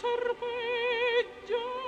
serpeggio.